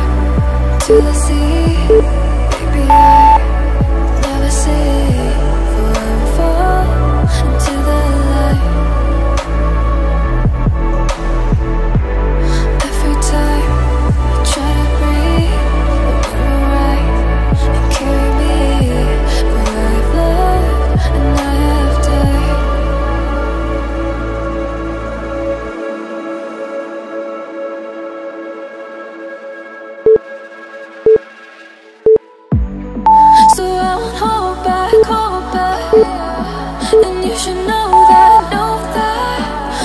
to the sea. Maybe I never see for I will fall into the light. Every time I try to breathe, but you were right and carry me. But I have loved and I have died. So I won't hold back, and you should know that was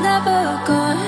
never good.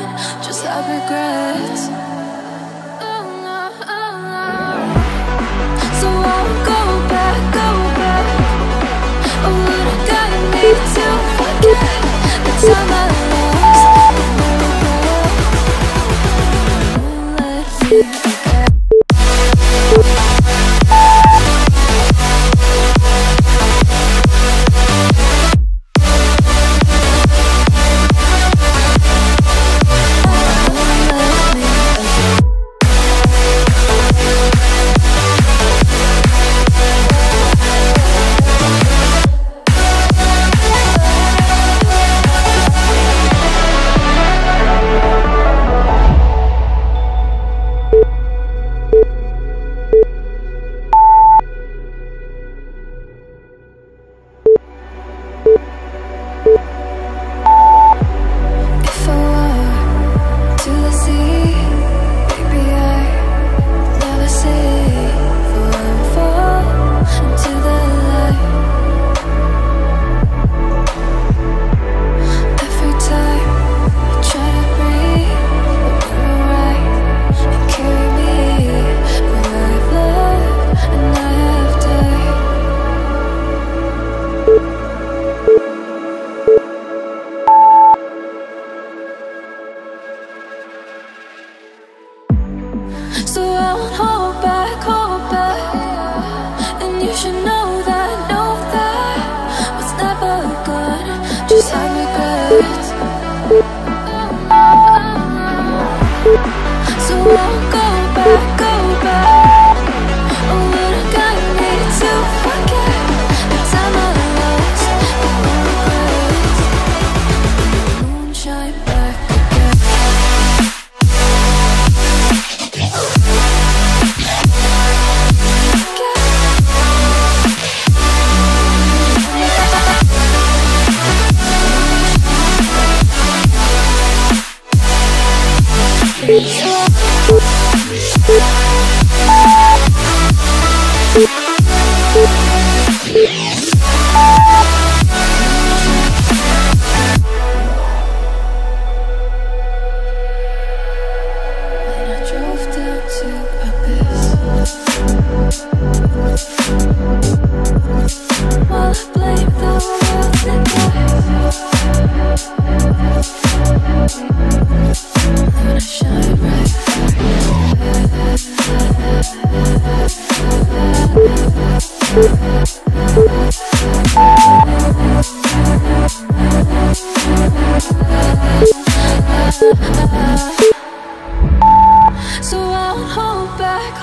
So I won't hold back,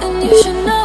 and you should know.